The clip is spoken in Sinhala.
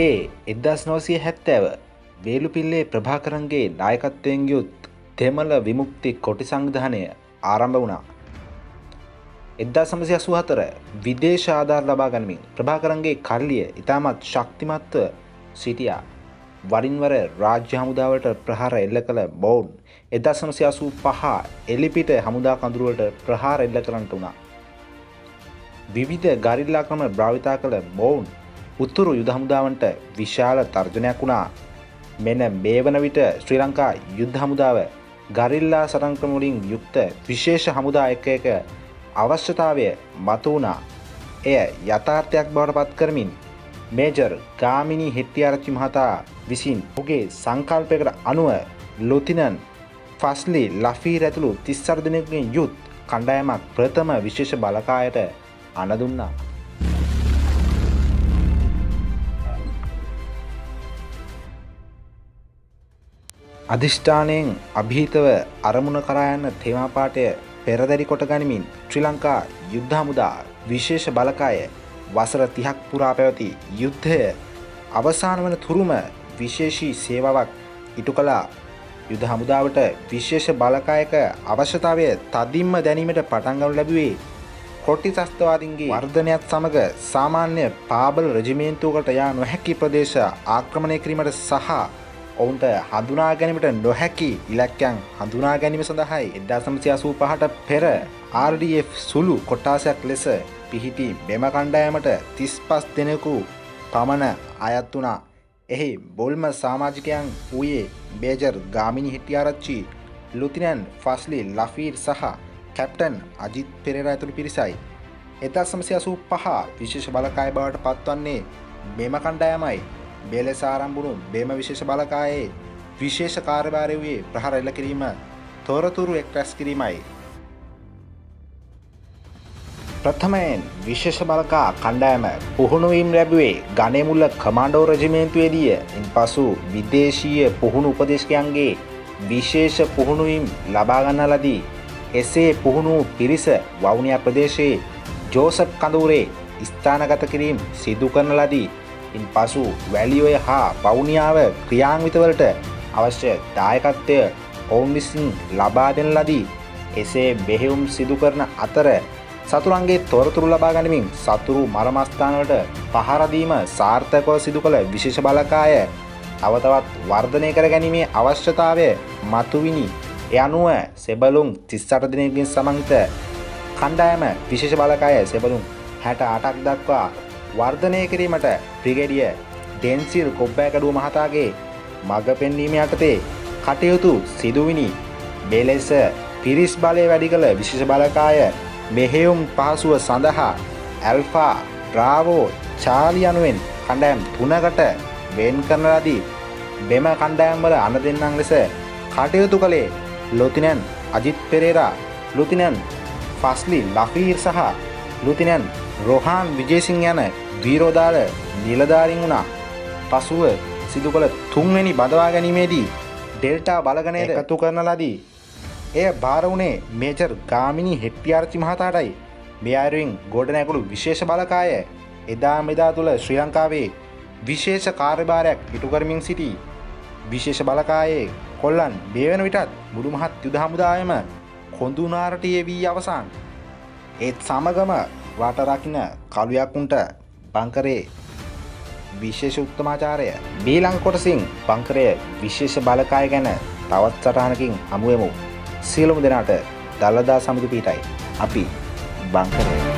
ඒ 1970 වේලුපිල්ලේ ප්‍රභාකරන්ගේ නායකත්වයෙන් යුත් දෙමළ විමුක්ති කොටි සංවිධානය ආරම්භ වුණා. 1984 විදේශ ආධාර ලබා ගනිමින් ප්‍රභාකරන්ගේ කල්ලිය ඉතාමත් ශක්තිමත්ව සිටියා. වරින් වර රාජ්‍ය හමුදාවට ප්‍රහාර එල්ල කළ බෝන් 1985 එලිපිට හමුදා කඳුරුවලට ප්‍රහාර එල්ල කරන්නට වුණා. විවිධ ගරිල්ලා ක්‍රම භාවිතා කළ බෝන් උතුරු යුද හමුදාවන්ට විශාල තර්ජනයක් වුණා. මෙන්න මේ වන විට ශ්‍රී ලංකා යුද හමුදාව ගරිල්ලා සටන්ක්‍රම වලින් යුක්ත විශේෂ හමුදා ඒකකයක අවශ්‍යතාවය මතු වුණා. එය යථාර්ථයක් බවට පත් කරමින් මේජර් ගාමිණී හෙට්ටිආරච්චි මහතා විසින් ඔහුගේ සංකල්පයකට අනුව ලොතිනන් ෆස්ලි ලෆීර් ඇතුළු 34 දෙනෙකුගෙන් යුත් කණ්ඩායමක් ප්‍රථම විශේෂ බලකායට අනදුන්නා. අධිෂ්ඨානයෙන් අභීතව අරමුණ කරා යන තේමාපාඨය පෙරදරි කොට ගනිමින් ශ්‍රී ලංකා යුද්ධ හමුදා විශේෂ බලකාය වසර 30ක් පුරා පැවති යුද්ධය අවසාන වන තුරුම විශේෂී සේවාවක් ඉටු කළා. යුද හමුදාවට විශේෂ බලකායක අවශ්‍යතාවය තදින්ම දැනීමට පටන් ගනු ලැබුවේ කොටි ත්‍රස්තවාදීන්ගේ වර්ධනයත් සමග සාමාන්‍ය පාබල රෙජිමේන්තුවකට යා නොහැකි ප්‍රදේශ ආක්‍රමණය කිරීමට සහ ඔවුන්ට හඳුනා ගැනීමට නොහැකි ඉලක්කයන් හඳුනා ගැනීම සඳහායි 1985ට පෙර RDF සුළු කොටාසයක් ලෙස පිහිටි මෙම කණ්ඩායමට 35 දෙනෙකු පමණ අයත් වුණා. එහි බොල්ම සමාජිකයන් වූයේ මේජර් ගාමිණී හෙට්ටිආරච්චි, ලුතිනන් ෆස්ලි ලෆීර් සහ කැප්ටන් අජිත් පෙරේරා ඇතුළු පිරිසයි. 1985 විශේෂ බලකාය බවට පත්වන්නේ මෙම කණ්ඩායමයි. මෙලෙස ආරම්භ වුණු මෙම විශේෂ බලකායේ විශේෂ කාර්යභාරය වූයේ ප්‍රහාර එල්ල කිරීම, තොරතුරු එක්රැස් කිරීමයි. ප්‍රථමයෙන් විශේෂ බලකා කණ්ඩායම පුහුණු වීම ලැබුවේ ගනේමුල්ල කමාන්ඩෝ රෙජිමේන්තුවේදී. ඉන්පසු විදේශීය පුහුණු උපදේශකයන්ගේ විශේෂ පුහුණු වීම ලබා ගන්නා ලදී. එසේ පුහුණු පිරිස වවුනියා ප්‍රදේශයේ ජෝසප් කඳවුරේ ස්ථානගත කිරීම සිදු කරන ලදී. ඉන්පසු වැලිඔය හා වවුනියාව ක්‍රියාන්විතවලට අවශ්‍ය දායකත්වය ඔවුන් විසින් ලබා දෙන ලදී. එසේ බෙහෙවුම් සිදු කරන අතර සතුරන්ගේ තොරතුරු ලබා ගනිමින් සතුරු මරම ස්ථානවලට පහර දීම සාර්ථකව සිදු කළ විශේෂ බලකාය තව තවත් වර්ධනය කර ගැනීමේ අවශ්‍යතාවය මතුවිනි. ඒ අනුව සෙබළුම් 38 දිනකින් සමන්විත කණ්ඩායම විශේෂ බලකාය සෙබළුම් 68ක් දක්වා වර්ධනය කිරීමට බ්‍රිගේඩියර් ඩෙන්සිල් කොබ්බෑකඩුව මහතාගේ මඟ පෙන්වීම යටතේ කටයුතු සිදුවිනි. මෙලෙස පිරිස් බලය වැඩි කළ විශේෂ බලකාය මෙහෙයුම් පහසුව සඳහා ඇල්ෆා, බ්‍රාවෝ, චාලි යනුවෙන් කණ්ඩායම් 3කට වෙන් කරන ලදී. මෙම කණ්ඩායම් වල අනදෙන්නන් ලෙස කටයුතු කළේ ලොතිනන් අජිත් පෙරේරා, ලොතිනන් ෆස්ලි ලෆීර් සහ ලොතිනන් රොහාන් විජේසිංහ යන වීරෝදාල නිලධාරීන් වුණා. පසුව සිදු කළ තුන්වැනි බඳවා ගැනීමේදී ඩෙල්ටා බලගණය එකතු කරන ලදී. එය භාර වුණේ මේජර් ගාමිණී හෙට්ටිආරච්චි මහතාටයි. මේ අයුරින් ගොඩනැගුණු විශේෂ බලකාය එදා මෙදා තුළ ශ්‍රී ලංකාවේ විශේෂ කාර්යභාරයක් ඉටු කරමින් සිටී. විශේෂ බලකායේ කොල්ලන් මේ වෙන විටත් මුළු මහත් යුද හමුදාවම කොඳුනාරටයේ වී අවසන්. ඒත් සමගම රට රකින්න කළුයක්කුන්ට බංකරේ විශේෂ උත්තමාචාරය. ඊළඟ කොටසින් බංකරය විශේෂ බලකාය ගැන තවත් සටහනකින් හමුවෙමු. සියලුම දෙනාට දළදා සමුදු පිටයි. අපි බංකරේ